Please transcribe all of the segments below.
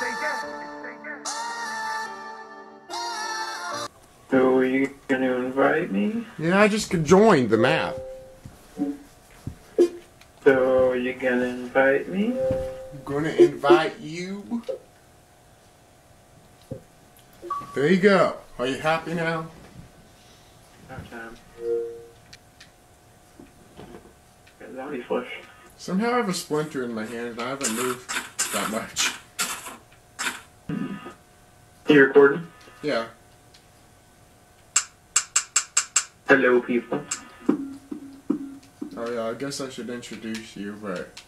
So are you going to invite me? Yeah, I just joined the map. So are you going to invite me? I'm going to invite you. There you go. Are you happy now? Somehow I have a splinter in my hand and I haven't moved that much. You recording? Yeah. Hello, people. Oh yeah, I guess I should introduce you, but...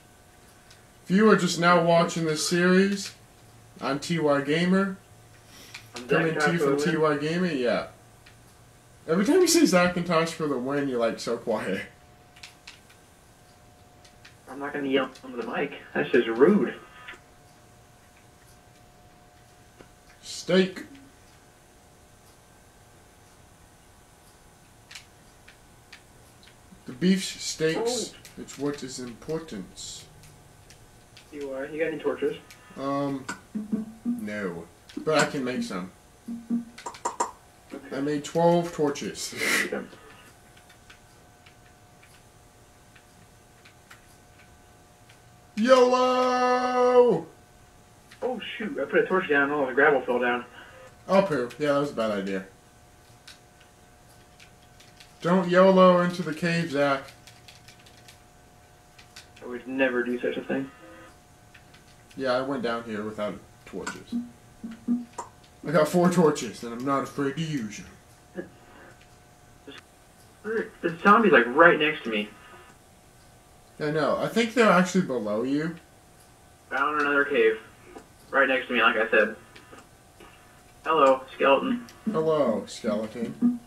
If you are just now watching this series, I'm Ty Gamer. I'm coming to you from Ty Gamer, yeah. Every time you say Zackintosh for the win, you're like so quiet. I'm not gonna yell on the mic. That's just rude. Steak. The beef steaks. Oh. It's what is important. You got any torches? No. But I can make some. Okay. I made 12 torches. Okay. YOLO! Oh shoot, I put a torch down and all the gravel fell down. Oh poo, yeah, that was a bad idea. Don't YOLO into the cave, Zach. I would never do such a thing. Yeah, I went down here without torches. I got 4 torches and I'm not afraid to use them. The zombie's like right next to me. I know. I think they're actually below you. Found another cave. Right next to me, like I said. Hello, skeleton. Hello, skeleton.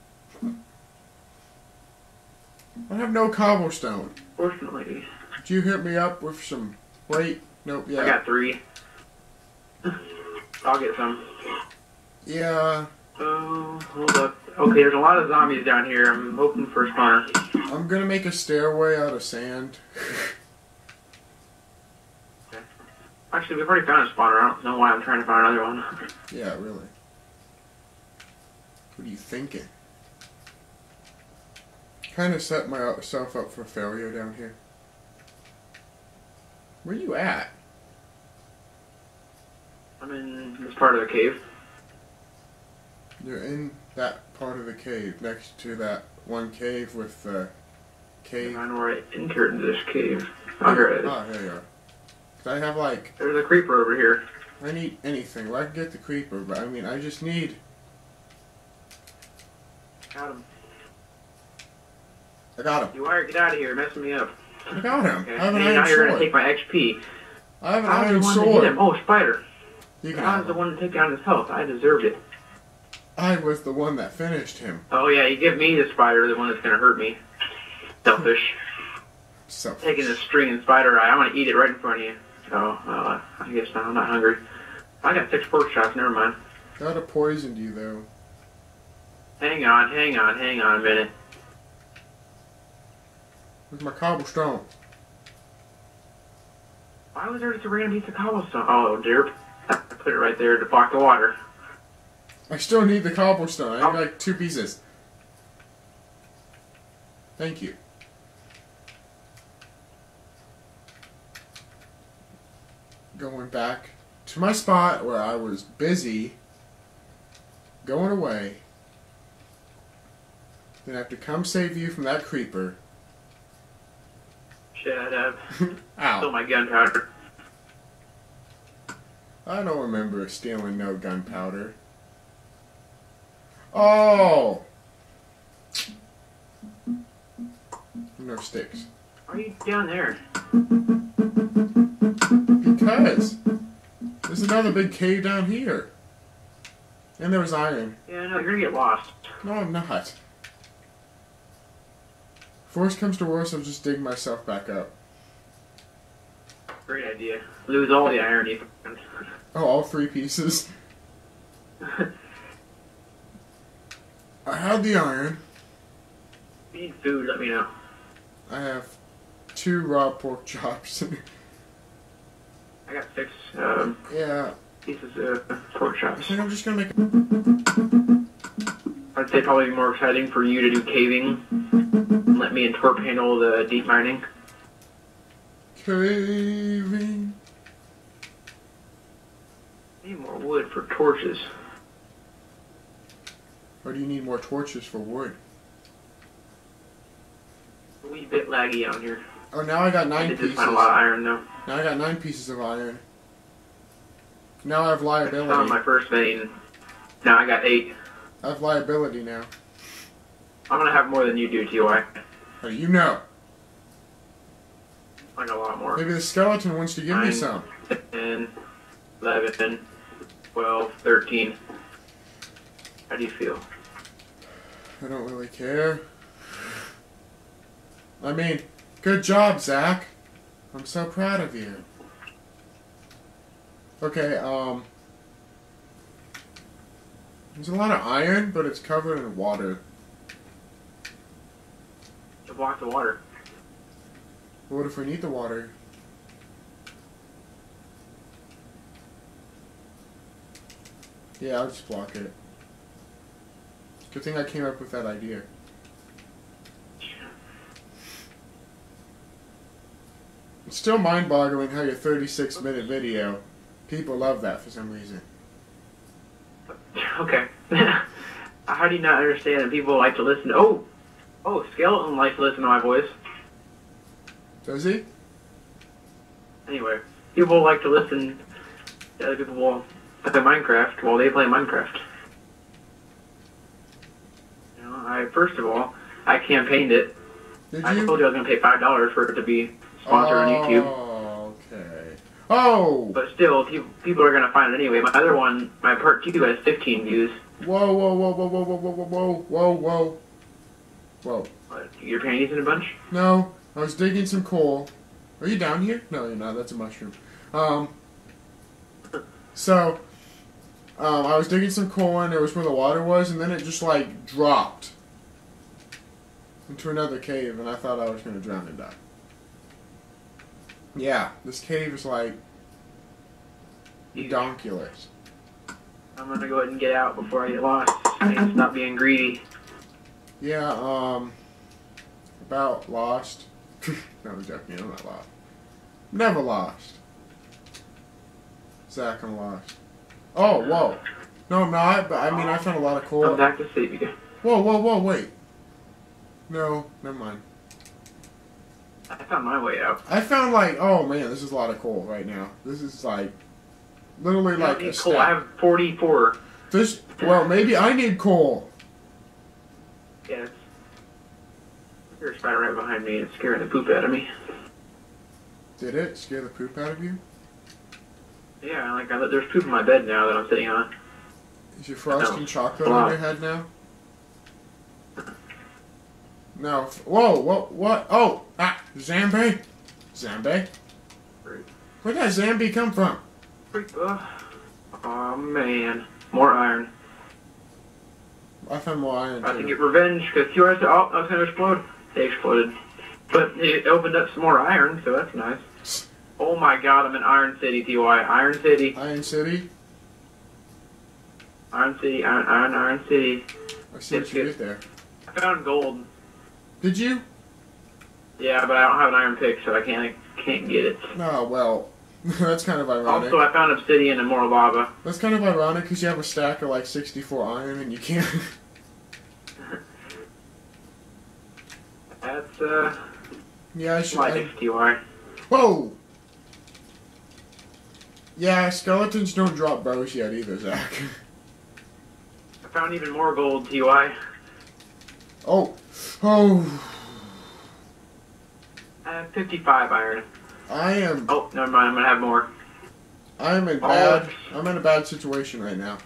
I have no cobblestone. Fortunately. Could you hit me up with some... Wait. Nope, yeah. I got 3. I'll get some. Yeah. Oh, hold up. Okay, there's a lot of zombies down here. I'm hoping for a spawner. I'm gonna make a stairway out of sand. Okay. Actually, we've already found a spawner. I don't know why I'm trying to find another one. Yeah, really. What are you thinking? Kind of set myself up for failure down here. Where are you at? I'm in this part of the cave. You're in that part of the cave, next to that one cave with the cave. I know where I entered this cave. Oh, here it is. Oh, here you are. Cause I have like... There's a creeper over here. I need anything. Well, I can get the creeper, but I mean, I just need... Got him. I got him. You are, get out of here, you're messing me up. I got him. Okay. I have an iron sword. Now you're going to take my XP. I have an iron sword. Oh, spider. I was the one to take down his health. I deserved it. I was the one that finished him. Oh yeah, you give me the spider, the one that's gonna hurt me. Selfish. Selfish. Taking the string and spider eye, I'm gonna eat it right in front of you. Oh, well, I guess I'm not hungry. I got 6 pork chops, never mind. Gotta poisoned you though. Hang on, hang on, hang on a minute. Where's my cobblestone? Why was there just a random piece of cobblestone? Oh dear. I put it right there to block the water. I still need the cobblestone. I need like 2 pieces. Thank you. Going back to my spot where I was busy going away. Then I have to come save you from that creeper. Shut up. Ow. Stole my gunpowder. I don't remember stealing no gunpowder. Oh! No sticks. Why are you down there? Because there's another big cave down here. And there was iron. Yeah, no, you're gonna get lost. No, I'm not. If worse comes to worse, I'll just dig myself back up. Great idea. Lose all the iron you found. Oh, all 3 pieces? I have the iron. If you need food, let me know. I have 2 raw pork chops. I got 6. Yeah, pieces of pork chops. I think I'm just gonna make. I'd say probably more exciting for you to do caving. And let me and Torp handle the deep mining. Caving. Need more wood for torches. Or do you need more torches for wood? A wee bit laggy on here. Oh, now I got 9 pieces. I did just find a lot of iron, though. Now I got 9 pieces of iron. Now I have liability. I found my first vein. Now I got 8. I have liability now. I'm gonna have more than you do, T.Y. Oh, you know. I got a lot more. Maybe the skeleton wants to give me some. 10, 11, 12, 13. How do you feel? I don't really care. I mean, good job, Zach. I'm so proud of you. Okay, there's a lot of iron, but it's covered in water. To block the water. What if we need the water? Yeah, I'll just block it. Good thing I came up with that idea. It's still mind-boggling how your 36-minute video, people love that for some reason. Okay. How do you not understand that people like to listen? Oh, Skeleton likes to listen to my voice. Does he? Anyway, people like to listen to other people while they play Minecraft, You know, first of all, I campaigned it. I told you I was going to pay $5 for it to be sponsored on YouTube. Okay. Oh! But still, people are going to find it anyway. My other one, my part 2 has 15 views. Whoa, whoa, whoa, whoa, whoa, whoa, whoa, whoa, whoa, whoa. Whoa. What, your panties in a bunch? No, I was digging some coal. Are you down here? No, you're not. That's a mushroom. I was digging some coal and it was where the water was, and then it just, like, dropped into another cave, and I thought I was going to drown and die. Yeah, this cave is, like, ridiculous. I'm going to go ahead and get out before I get lost. I need to stop being greedy. Yeah, about lost. No, I'm joking. I'm not lost. I'm never lost. Zach, I'm lost. Oh, whoa. No, I'm not, but I mean, I found a lot of coal. I'm back to sleep again. Whoa, whoa, whoa, wait. No, never mind. I found my way out. I found, like, oh man, this is a lot of coal right now. This is, like, literally, like, a coal. I have 44. This, well, maybe I need coal. Yeah, there's a spider right behind me. It's scaring the poop out of me. Did it scare the poop out of you? Yeah, like there's poop in my bed now that I'm sitting on. Is your frosting chocolate on your head now? No. Whoa, what? What? Oh, ah, Zambi? Zambi? Where'd that Zambi come from? Oh man, more iron. I found more iron. I can get revenge because you had to. Oh, I was gonna explode. They exploded, but it opened up some more iron, so that's nice. Oh my God, I'm in Iron City, Ty. Iron City. Iron City. Iron City. Iron City. I see what you did there. I found gold. Did you? Yeah, but I don't have an iron pick, so I can't get it. Oh well. That's kind of ironic. Also, I found obsidian and more lava. That's kind of ironic because you have a stack of like 64 iron and you can't. That's yeah, I should. Whoa. Yeah, skeletons don't drop bows yet either, Zach. I found even more gold, Ty. Oh, oh. I have 55 iron. I am. Oh, never mind. I'm gonna have more. I'm in a bad situation right now.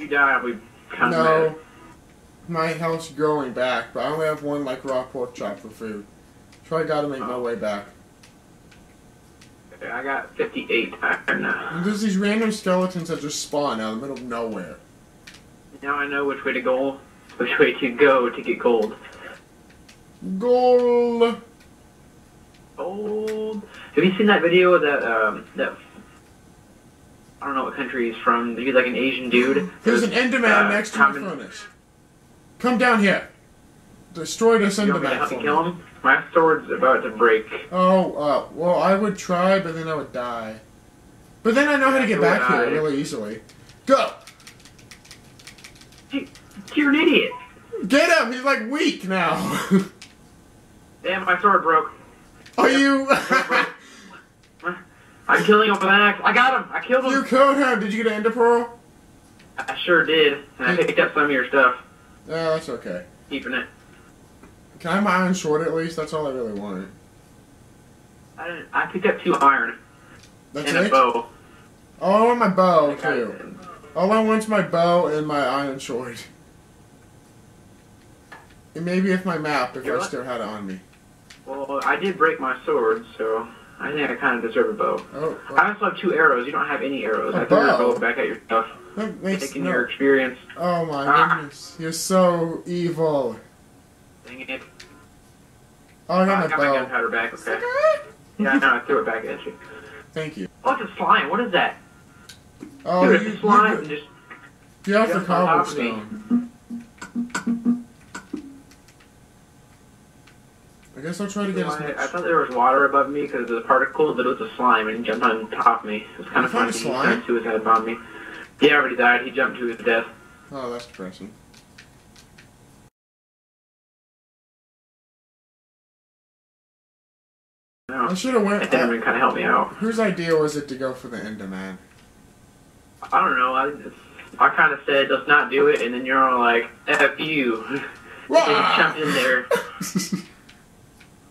You die. We come back. My health's growing back, but I only have one like raw pork chop for food, so I gotta make my way back. Okay, I got 58 iron now. And there's these random skeletons that just spawn out of the middle of nowhere. Now I know which way to go. Which way to go to get gold? Gold. Have you seen that video that I don't know what country he's from. He's like an Asian dude. There's an Enderman next to the furnace. Come down here. Destroy this Enderman. You want me to help you kill him? My sword's about to break. Oh, well, I would try, but then I would die. But then I know how to get back here really easily. Go! You're an idiot. Get him! He's like weak now. Damn, my sword broke. Are you... I'm killing him with an axe. I got him! I killed him! You killed him! Did you get an ender pearl? I sure did. And I picked up some of your stuff. Oh, that's okay. Keeping it. Can I have my iron sword at least? That's all I really wanted. I picked up 2 iron. That's and it? A bow. Oh, and my bow, too. All I want's my bow and my iron sword. And maybe if my map, if I still had it on me. Well, I did break my sword, so... I think I kind of deserve a bow. Oh, well. I also have 2 arrows. You don't have any arrows. I threw your bow back at your stuff. That makes taking your experience. Oh my goodness. You're so evil. Dang it. Oh, I got my bow. I got my gunpowder back. Okay. Yeah, no, I threw it back at you. Thank you. Oh, it's a slime. What is that? Oh, dude, it's a slime. You, get off the cobblestone. I guess I'll try to get as much. I thought there was water above me because of the particles, but it was a slime and he jumped on top of me. It was kind of funny. He tried to suicide bomb me. He already died. He jumped to his death. Oh, that's depressing. No, I should have went. That would kind of help me out. Whose idea was it to go for the Enderman? I don't know. I kind of said let's not do it, and then you're all like, "F you," and you jumped in there.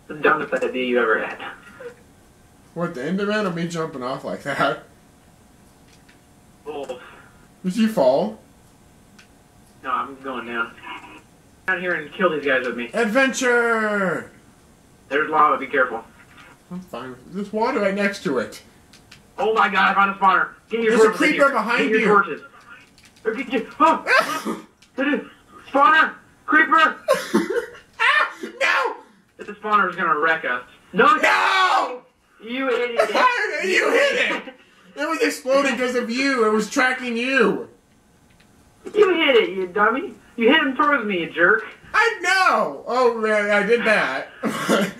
The dumbest idea you ever had. What, the Enderman or me jumping off like that? Both. Did you fall? No, I'm going down. Come out here and kill these guys with me. Adventure! There's lava, be careful. I'm fine. There's water right next to it. Oh my god, I found a spawner. Get your torches. There's a creeper behind you. Get your torches. Get your... Oh! Spawner! Creeper! The spawner is gonna wreck us. No! No! You idiot! You hit it! It was exploding because of you. It was tracking you. You hit it, you dummy. You hit him towards me, you jerk. I know! Oh, man, I did that. There's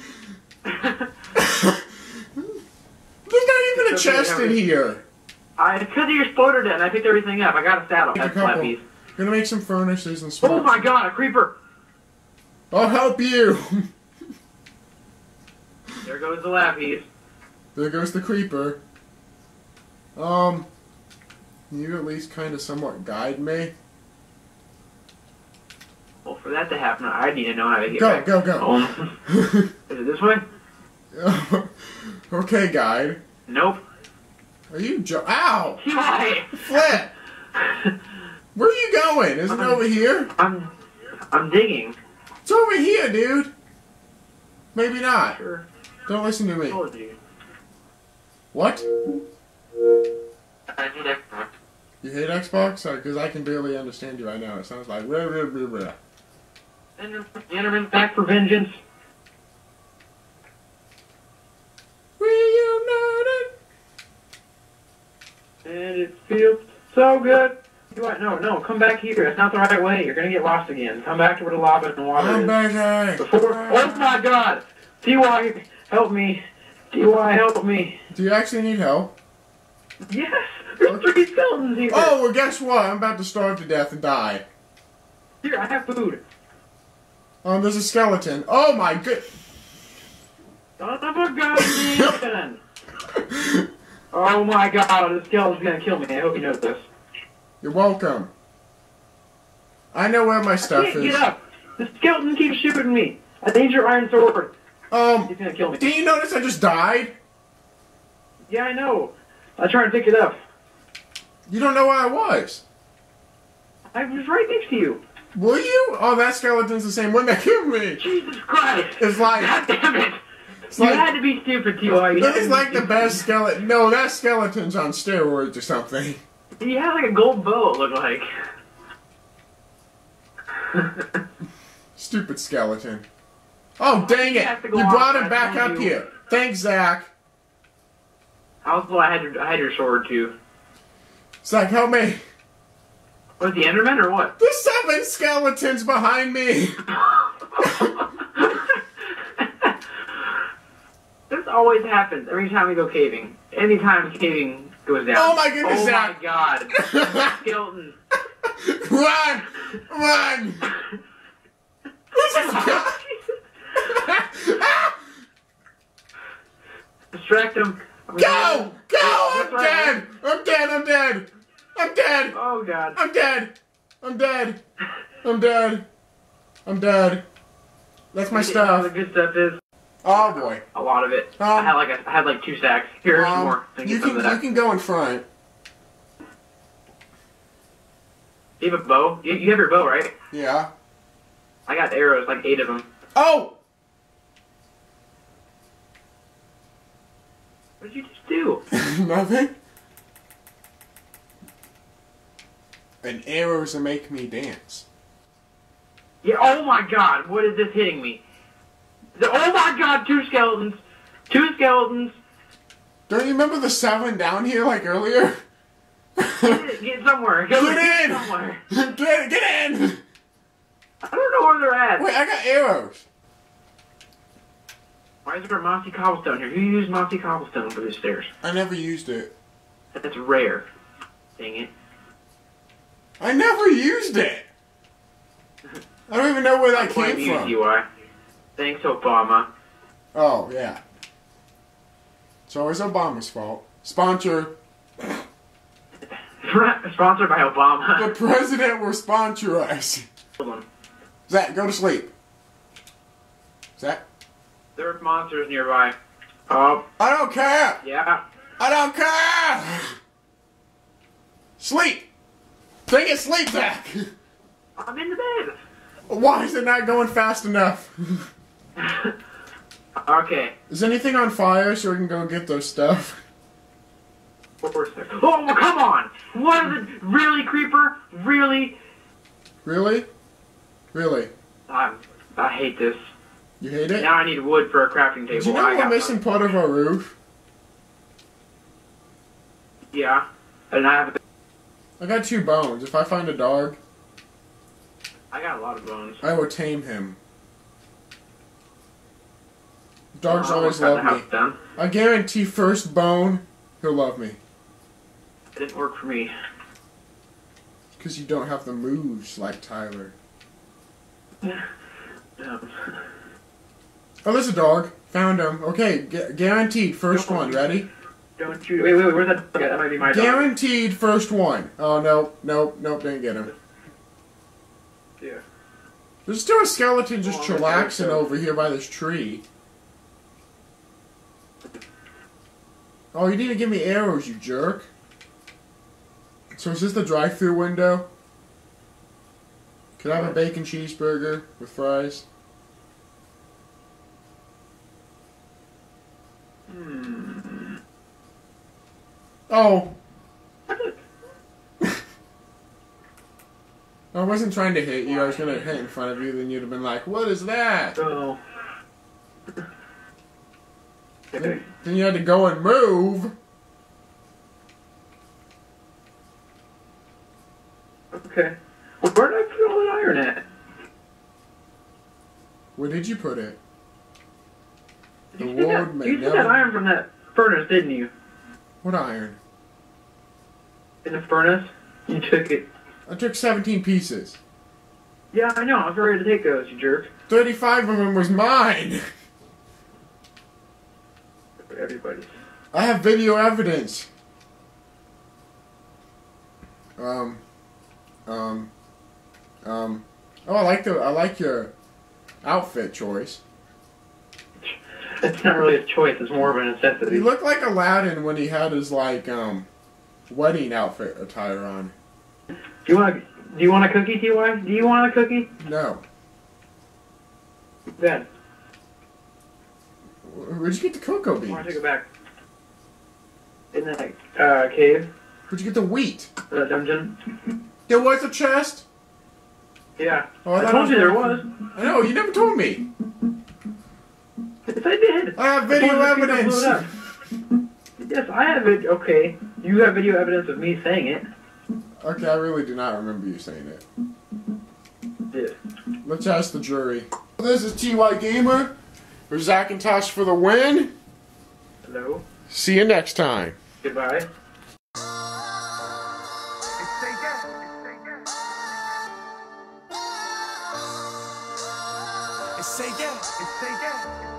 not even a chest in here. Because of your exploder dead, I picked everything up. I got a saddle. That's a flat piece. I'm gonna make some furnaces and sparks. Oh my god, a creeper! I'll help you! There goes the lapis. There goes the creeper. Can you at least kind of somewhat guide me? Well, for that to happen, I need to know how to get back. Go, go, go. Is it this way? Okay, guide. Nope. Are you Ow! Hi! Flip! Where are you going? Isn't it over here? I'm digging. It's over here, dude! Maybe not. Sure. Don't listen to me. What? You hate Xbox? Because I can barely understand you right now. It sounds like... Blah, blah, blah, blah. Enderman's back for vengeance. Reunited. And it feels so good. No, no, come back here. It's not the right way. You're going to get lost again. Come back to where the lava and water is. Oh my god! Ty, help me. Ty, help me. Do you actually need help? Yes! There's 3 skeletons here! Oh, well guess what? I'm about to starve to death and die. Here, I have food. There's a skeleton. Oh my good... Son of a gun! Oh my god, this skeleton's going to kill me. I hope you know this. You're welcome. I know where my stuff is. Get up! The skeleton keeps shooting me. I need your iron sword. He's gonna kill me. Did you notice I just died? Yeah, I know. I tried to pick it up. You don't know where I was. I was right next to you. Were you? Oh, that skeleton's the same one that killed me. Jesus Christ! It's like. God damn it! It's you had to be stupid, T.Y. It's like the best skeleton. No, that skeleton's on steroids or something. He has like a gold bow, it looked like. Stupid skeleton. Oh, dang it! You brought him back up here. Thanks, Zach. I had your sword, too. Zach, help me. What, the Enderman or what? There's 7 skeletons behind me. This always happens every time we go caving. Anytime caving goes down. Oh my goodness, oh Zach. Oh my god. Skeleton. Run! Run! This is God. Distract him. Go! Go! I'm dead! I'm dead! I'm dead! I'm dead! Oh god. I'm dead! I'm dead! I'm dead! I'm dead. That's my stuff. The good stuff is. Oh boy. A lot of it. I had like 2 stacks. Here's more. You can go in front. You have a bow? You have your bow, right? Yeah. I got arrows, like 8 of them. Oh! What did you just do? Nothing. An arrows that make me dance. Yeah, oh my god, what is this hitting me? Oh my god, 2 skeletons! 2 skeletons! Don't you remember the 7 down here, like, earlier? Get somewhere. Get in! I don't know where they're at. Wait, I got arrows. Why is there a mossy cobblestone here? Who used mossy cobblestone for the stairs? I never used it. That's rare. Dang it. I never used it. I don't even know where that came from. You are. Thanks, Obama. Oh, yeah. It's always Obama's fault. Sponsor. Sponsored by Obama. The president will sponsor us. Hold on. Zach, go to sleep. Zach? There are monsters nearby. Oh. I don't care! Yeah. I don't care! Sleep! Take it, sleep, Zach! I'm in the bed! Why is it not going fast enough? Okay. Is anything on fire so we can go get those stuff? Oh, come on! What is it? Really, Creeper? Really? Really? Really? I hate this. You hate it? Now I need wood for a crafting table. Do you know we're missing part of our roof? Yeah. And I have a... I got 2 bones. If I find a dog... I got a lot of bones. I will tame him. Dogs always love me. I guarantee first bone, he'll love me. It didn't work for me. Because you don't have the moves like Tyler. Yeah. Oh, there's a dog. Found him. Okay, guaranteed first one. Ready? Don't you? Wait, where's that? Okay, that might be my dog. Guaranteed first one. Oh no, nope, didn't get him. Yeah. There's still a skeleton just chillaxing over here by this tree. Oh, you need to give me arrows, you jerk. So is this the drive-thru window? Could I have a bacon cheeseburger with fries? Hmm. Oh. I wasn't trying to hit you. I was going to hit in front of you. Then you'd have been like, what is that? Oh. Then you had to go and move. Okay. Well, where did I put all the iron at? Where did you put it? The world may never... You took that iron from that furnace, didn't you? What iron? In the furnace? You took it. I took 17 pieces. Yeah, I know. I was ready to take those, you jerk. 35 of them was mine. Everybody's. I have video evidence. Oh, I like your outfit choice. It's not really a choice, it's more of a necessity. He looked like Aladdin when he had his like wedding outfit attire on. Do you want a cookie, T.Y.? Do you want a cookie? No. Then. Where'd you get the cocoa beans? I want to take it back. In that cave. Where'd you get the wheat? The dungeon. There was a chest? Yeah. Oh, I told you there was. I know, you never told me. Yes, I did. I have video evidence. Yes, I have it. Okay. You have video evidence of me saying it. Okay, I really do not remember you saying that. Dude. Let's ask the jury. This is Ty Gamer. We're Zackintosh for the win. Hello. See you next time. Goodbye. Say yeah.